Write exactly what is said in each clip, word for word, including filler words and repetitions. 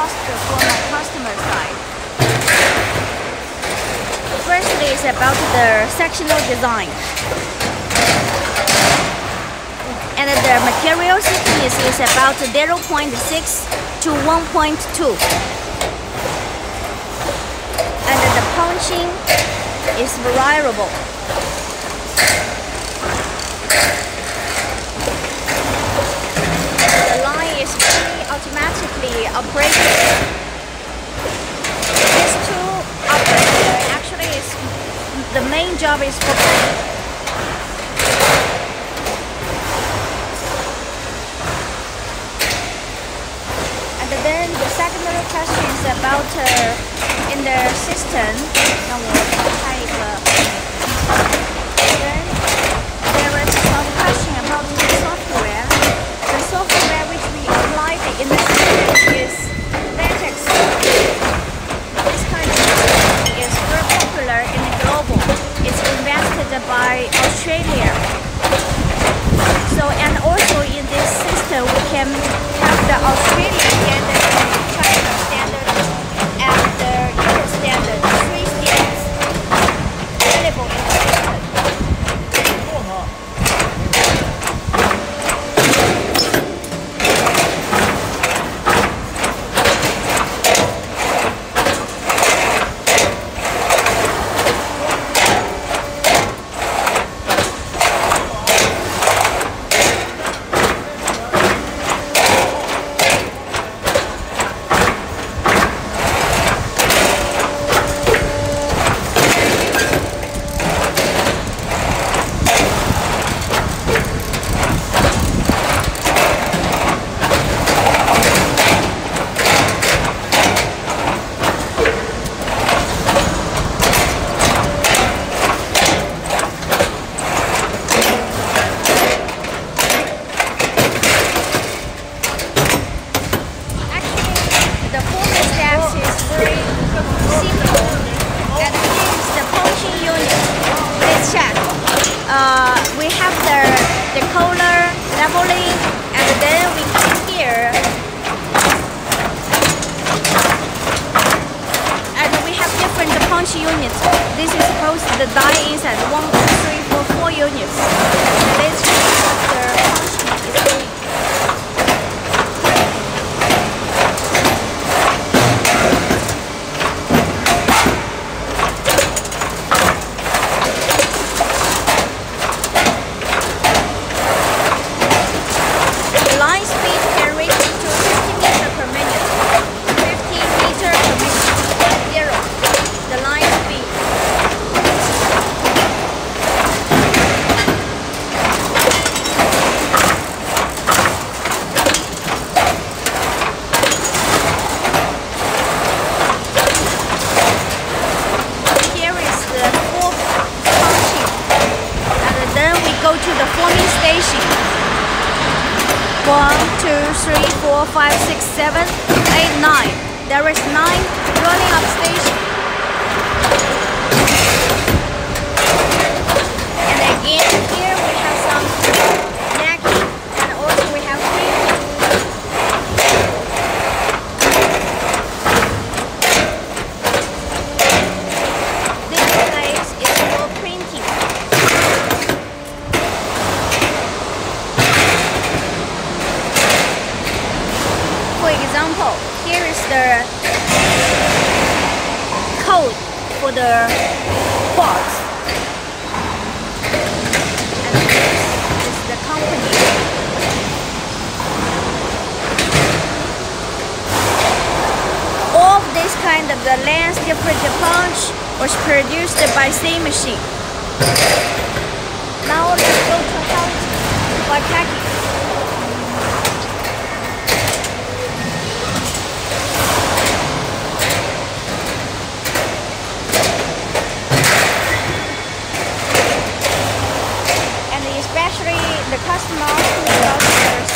faster for my customer side. Firstly is about the sectional design. And the material thickness is about zero point six to one point two. And the punching is variable. The line is fully automatically operated. These two operators actually is the main job is for then the secondary question is about uh, in the system. Then there is some question about the software. The software which we applied in the system is Latex. This kind of software is very popular in the global. It's invented by Australia. So and also in this system we can have the Australian standard, China standard, and the U S standard, three standards available in the system.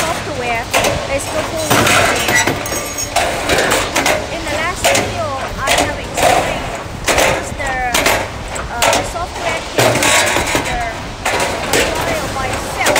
Software can run the tutorial by itself.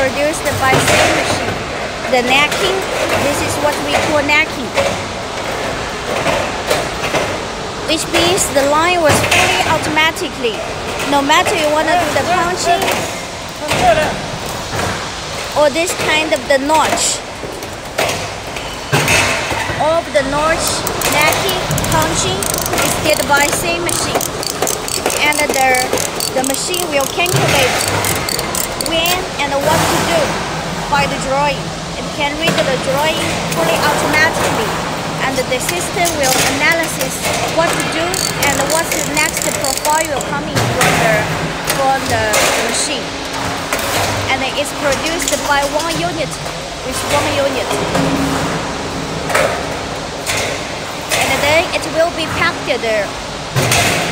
produce the bicycle machine. The necking, this is what we call necking, which means the line was fully automatically. No matter you want to do the punching or this kind of the notch, all of the notch, necking, punching is did by same machine, and the the machine will calculate when and what to do by the drawing. It can read the drawing fully automatically, and the system will analyze what to do and what's the next profile coming from the, from the machine. And it's produced by one unit with one unit. And then it will be packed there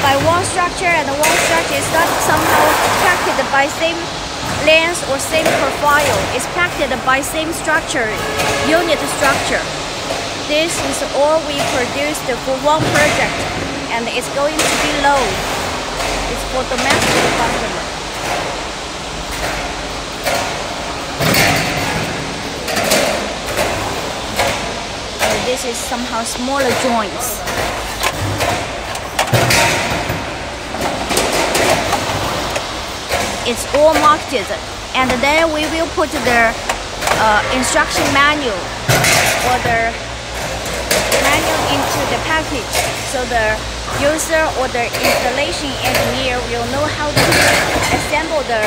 by one structure, and one structure is not somehow packed by same length or same profile, is packed by same structure, unit structure. This is all we produced for one project, and it's going to be low. It's for domestic customer. So this is somehow smaller joints. It's all marked, and then we will put the uh, instruction manual or the manual into the package, so the user or the installation engineer will know how to assemble the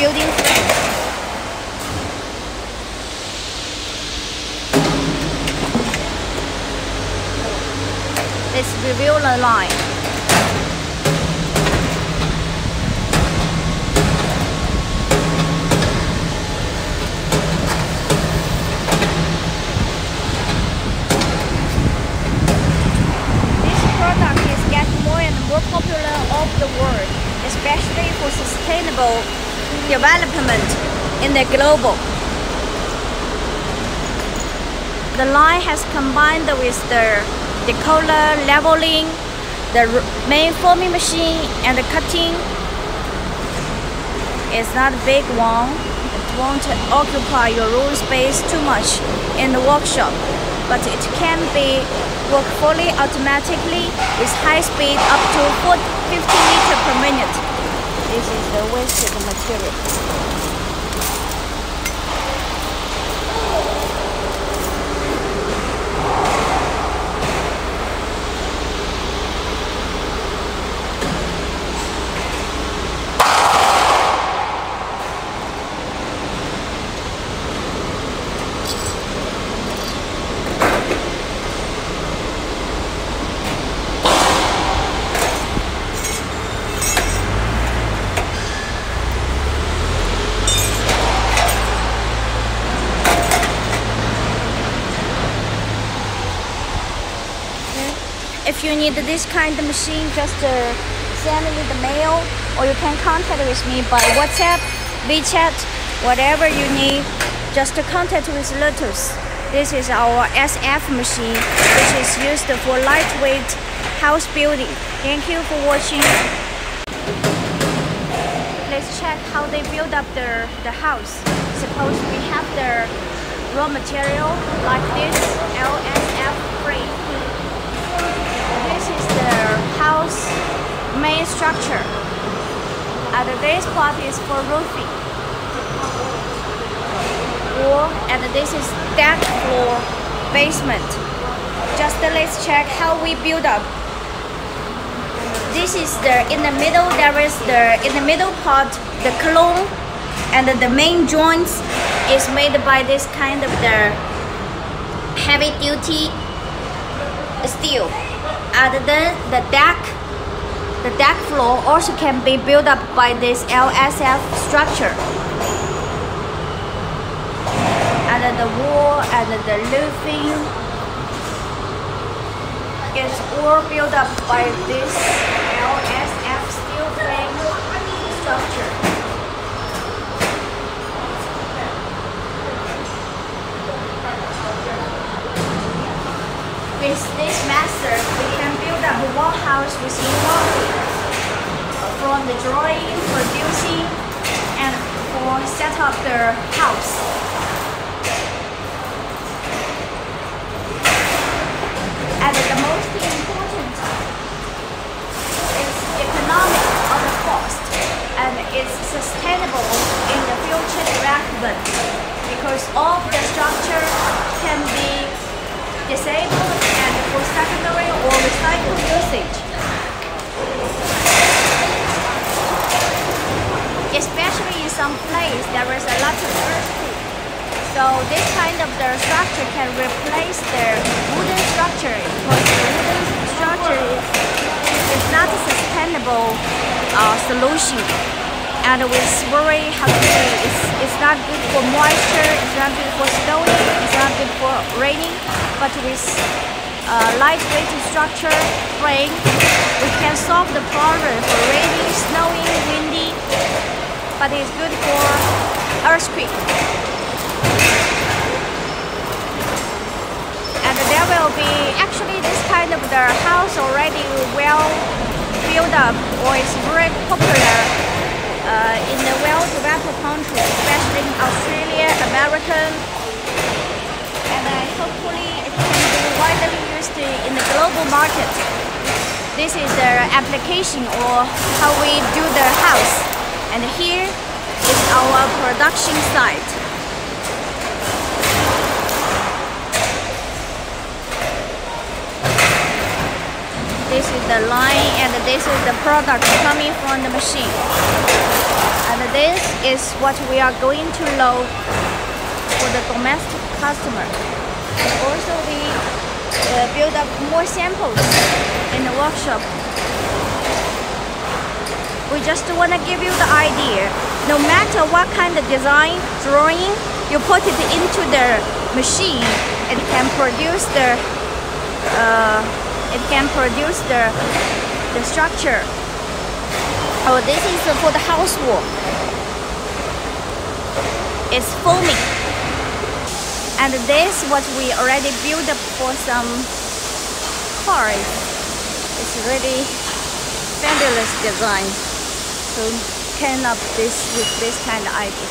building frame. Let's reveal the line. Popular of the world, especially for sustainable development in the global. The line has combined with the, the color leveling, the main forming machine, and the cutting. It's not a big one. It won't occupy your room space too much in the workshop, but it can be work fully automatically with high speed up to fifty meters per minute. This is the wasted material. If you need this kind of machine, just uh, send me the mail, or you can contact with me by WhatsApp, WeChat, whatever you need. Just contact with Lotus. This is our L S F machine, which is used for lightweight house building. Thank you for watching. Let's check how they build up the, the house. Suppose we have the raw material like this L S F frame. This is the house main structure, and this part is for roofing, wall, and this is deck floor, basement. Just let's check how we build up. This is the in the middle. There is the in the middle part the column, and the main joints is made by this kind of the heavy duty steel. And then the deck, the deck floor also can be built up by this L S F structure. And then the wall and then the roofing is all built up by this L S F steel frame structure. With this method, we can build up one house within one week. From the drawing, producing, and or set up their house. And the most important is economic of the cost, and it's sustainable in the future development, because all the structure can be disabled and for secondary or recycled usage. Especially in some place there is a lot of earthquake, so this kind of the structure can replace their wooden structure, because the wooden structure is not a sustainable uh, solution, and with very hungry, it's, it's not good for moisture, it's not good for snowing, it's not good for raining. But with uh, lightweight structure frame, we can solve the problem for raining, snowing, windy. But it's good for earthquake. And there will be actually this kind of the house already well built up, or it's very popular uh, in the well-developed countries, especially in Australia, America, and uh, hopefully it can be widely used in the global market. This is the application or how we do the house. And here is our production site. This is the line, and this is the product coming from the machine. And this is what we are going to load for the domestic customer. And also we uh, build up more samples in the workshop. We just want to give you the idea. No matter what kind of design, drawing, you put it into the machine, it can produce the, uh, it can produce the, the structure. Oh, this is for the house wall. It's foaming. And this is what we already built up for some cars. It's really fabulous design. So came up this with this kind of idea.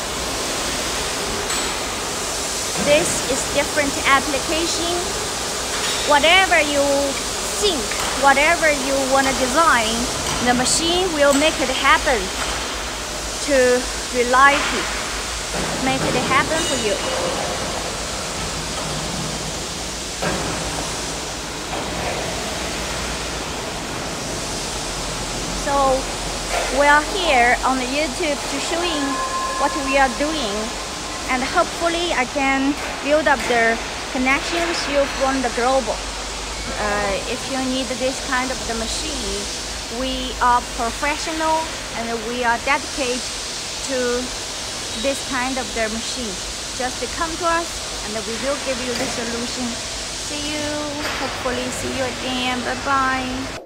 This is different application. Whatever you think, whatever you want to design, the machine will make it happen to rely to make it happen for you. So we are here on the YouTube to showing what we are doing, and hopefully I can build up the connections you from the global. Uh, if you need this kind of the machine, we are professional and we are dedicated to this kind of the machine. Just come to us and we will give you the solution. See you, hopefully see you again, bye bye.